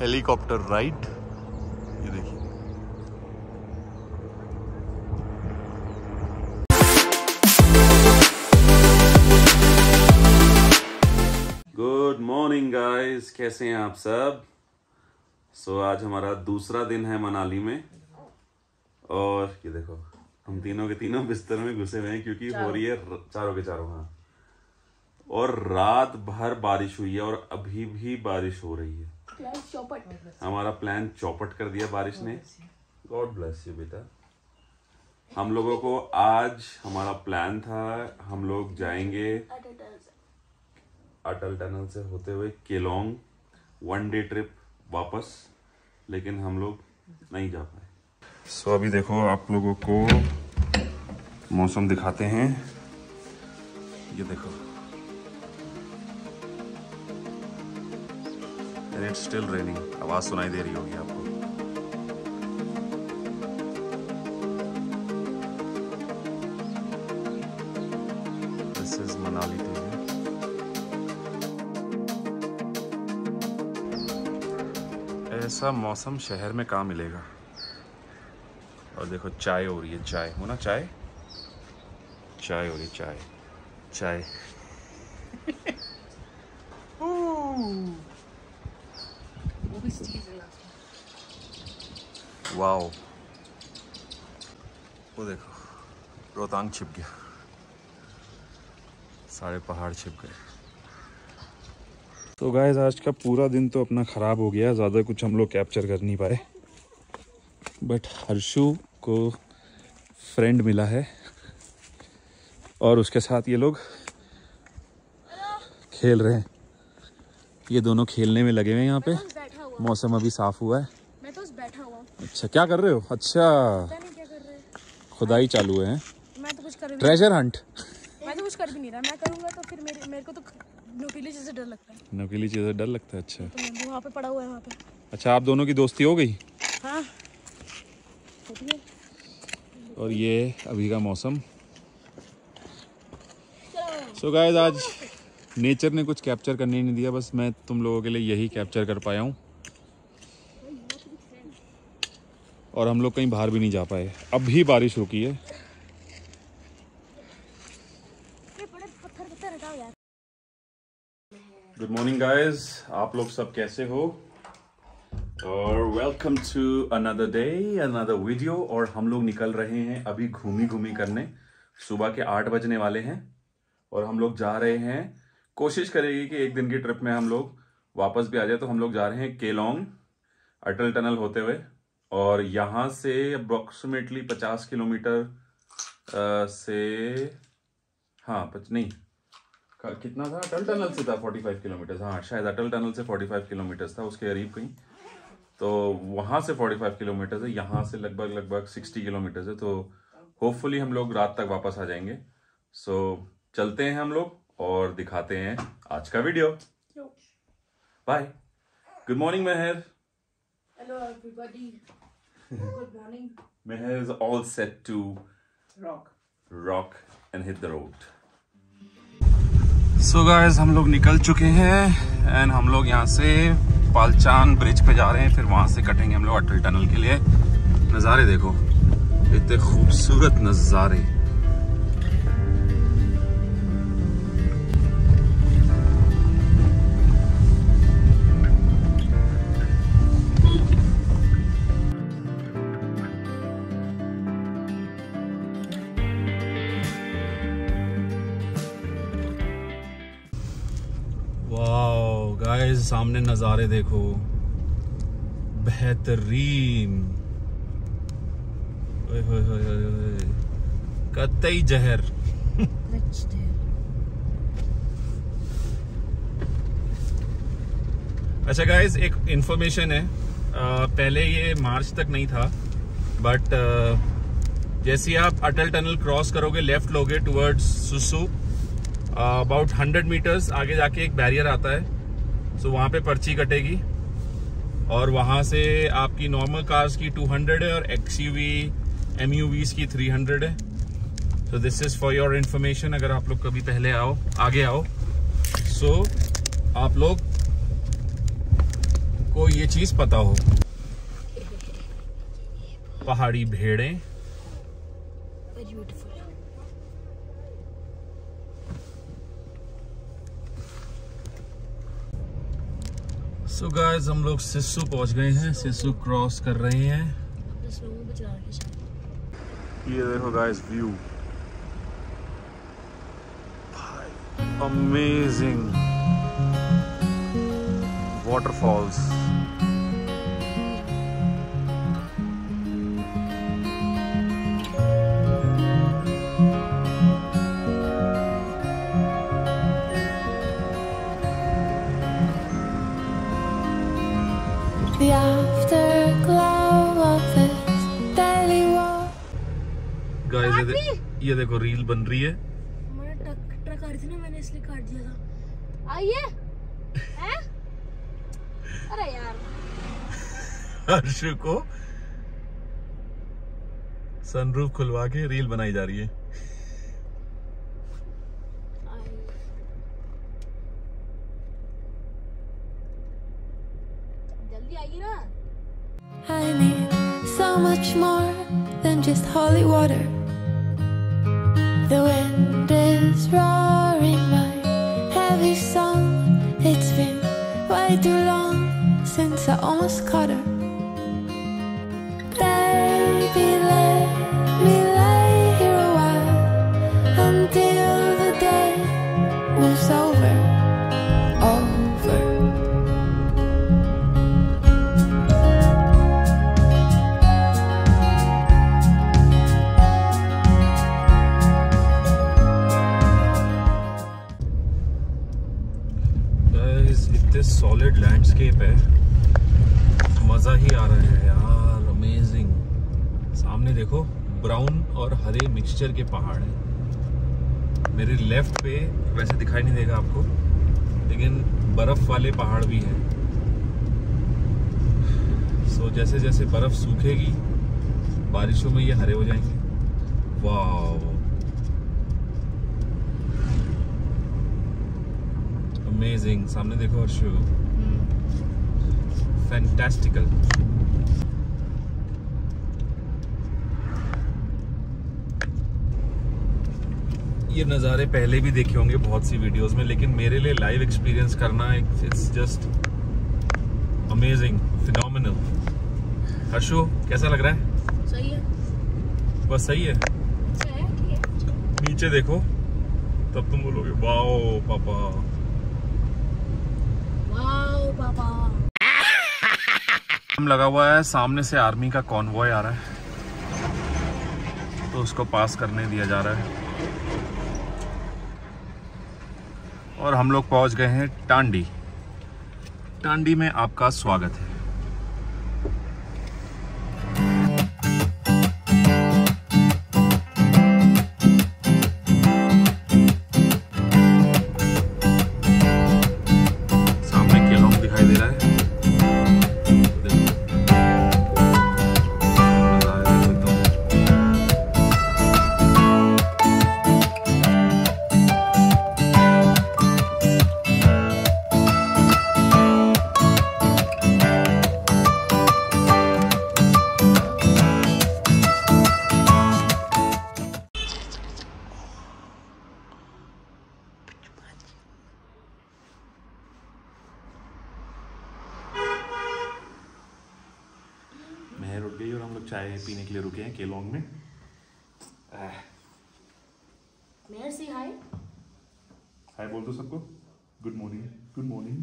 Helicopter ride. ये देखिए good morning guys, कैसे हैं आप सब। सो आज हमारा दूसरा दिन है मनाली में और ये देखो हम तीनों के तीनों बिस्तर में घुसे हुए हैं क्योंकि हो रही है चारों के चारों। हाँ, और रात भर बारिश हुई है और अभी भी बारिश हो रही है। हमारा प्लान चौपट कर दिया बारिश ने। गॉड ब्लेस यू बेटा। हम लोगों को आज हमारा प्लान था, हम लोग जाएंगे अटल टनल से होते हुए केलोंग, 1 डे ट्रिप वापस, लेकिन हम लोग नहीं जा पाए। सो अभी देखो आप लोगों को मौसम दिखाते हैं। ये देखो इट्स स्टिल रेनिंग। आवाज सुनाई दे रही होगी आपको। This is Manali. ऐसा मौसम शहर में कहाँ मिलेगा। और देखो चाय हो रही है, चाय हो ना, चाय चाय हो रही, चाय चाय वाओ। वो देखो रोहतांग छिप गया, सारे पहाड़ छिप गए। तो गाइस आज का पूरा दिन तो अपना ख़राब हो गया, ज़्यादा कुछ हम लोग कैप्चर कर नहीं पाए। बट हर्षु को फ्रेंड मिला है और उसके साथ ये लोग खेल रहे हैं। ये दोनों खेलने में लगे हुए हैं। यहाँ पे मौसम अभी साफ़ हुआ है। अच्छा क्या कर रहे हो। अच्छा खुदाई चालू है। मैं तो कुछ कर नहीं, ट्रेजर हंट। मैं तो कुछ कर भी नहीं रहा। मैं करूंगा तो फिर मेरे को तो नोकीली चीज़ से डर लगता है। नोकीली चीज़ से डर लगता है। अच्छा तो मैं वहाँ पे पड़ा हुआ है वहाँ पे। अच्छा आप दोनों की दोस्ती हो गई। हाँ और ये अभी का मौसम। सो गाइस आज नेचर ने कुछ कैप्चर करने नहीं दिया, बस मैं तुम लोगों के लिए यही कैप्चर कर पाया हूँ। और हम लोग कहीं बाहर भी नहीं जा पाए। अब भी बारिश रुकी है। गुड मॉर्निंग गाइज, आप लोग सब कैसे हो और welcome to another day another video. और हम लोग निकल रहे हैं अभी घूमी करने। सुबह के 8 बजने वाले हैं और हम लोग जा रहे हैं, कोशिश करेंगे कि एक दिन की ट्रिप में हम लोग वापस भी आ जाए। तो हम लोग जा रहे हैं केलोंग अटल टनल होते हुए और यहाँ से अप्रॉक्सीमेटली 50 किलोमीटर से, हाँ नहीं कितना था, अटल टनल से था 45 किलोमीटर। हाँ शायद अटल टनल से 45 किलोमीटर था, उसके करीब कहीं। तो वहाँ से 45 किलोमीटर है, यहाँ से लगभग 60 किलोमीटर है। तो होपफुली हम लोग रात तक वापस आ जाएंगे। सो चलते हैं हम लोग और दिखाते हैं आज का video. Bye. Good morning Mahar. Hello everybody. Good morning. Meher is all set to rock and hit the road. So guys, हम लोग निकल चुके हैं and हम लोग यहाँ से पालचान ब्रिज पे जा रहे हैं। फिर वहाँ से कटेंगे हम लोग अटल टनल के लिए। नज़ारे देखो, इतने खूबसूरत नज़ारे। सामने नज़ारे देखो, बेहतरीन। ओए होए होए होए, कतई जहर। अच्छा गाइस एक इंफॉर्मेशन है, पहले ये मार्च तक नहीं था बट जैसे आप अटल टनल क्रॉस करोगे, लेफ्ट लोगे टुवर्ड्स सिस्सू, अबाउट 100 मीटर्स आगे जाके एक बैरियर आता है। सो वहाँ पे पर्ची कटेगी और वहाँ से आपकी नॉर्मल कार्स की 200 है और XUV MUVs की 300 है। So this is for your information, अगर आप लोग कभी पहले आओ, आगे आओ। सो आप लोग आपको ये चीज पता हो, पहाड़ी भेड़ें। So guys, हम लोग सिस्सू पहुंच गए हैं, सिस्सू क्रॉस कर रहे हैं। ये देखो गाइस व्यू, अमेजिंग वाटरफॉल्स। ये देखो रील बन रही है। हमारा ट्रक आ रही थी ना, मैंने इसलिए काट दिया था। आइए हैं? अरे यार हर्षु को सनरूफ खुलवा के रील बनाई जा रही है। जल्दी आइए ना। I need so much more than just holy water. The wind is roaring my heavy song. It's been way too long since I almost caught her. Baby, let me lay here a while until the day was over, solid landscape है, मज़ा ही आ रहा है यार, amazing. सामने देखो brown और हरे mixture के पहाड़ हैं। मेरे लेफ्ट पे वैसे दिखाई नहीं देगा आपको, लेकिन बर्फ़ वाले पहाड़ भी हैं। सो जैसे जैसे बर्फ़ सूखेगी बारिशों में ये हरे हो जाएंगे। वाह, अमेजिंग। सामने देखो अर्शु, फैंटास्टिकल। ये नज़ारे पहले भी देखे होंगे बहुत सी वीडियोस में, लेकिन मेरे लिए लाइव एक्सपीरियंस करना it's just amazing, phenomenal. Arshu कैसा लग रहा है? सही है, बस सही है। नीचे देखो तब तुम बोलोगे वाओ पापा, हम लगा हुआ है। सामने से आर्मी का कॉन्वॉय आ रहा है, तो उसको पास करने दिया जा रहा है। और हम लोग पहुंच गए हैं टांडी। टांडी में आपका स्वागत है। चाय पीने के लिए रुके हैं केलोंग में। मेहर से हाय हाय बोल दो सबको। Good morning, good morning.